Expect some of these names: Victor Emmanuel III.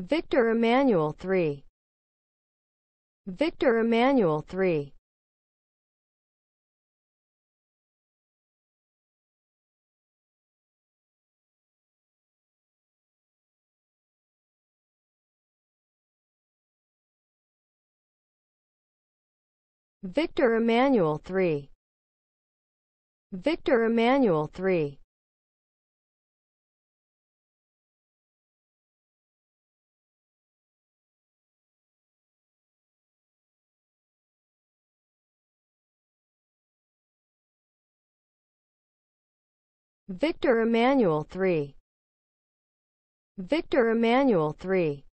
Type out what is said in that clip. Victor Emmanuel III. Victor Emmanuel III. Victor Emmanuel III. Victor Emmanuel III. Victor Emmanuel III. Victor Emmanuel III.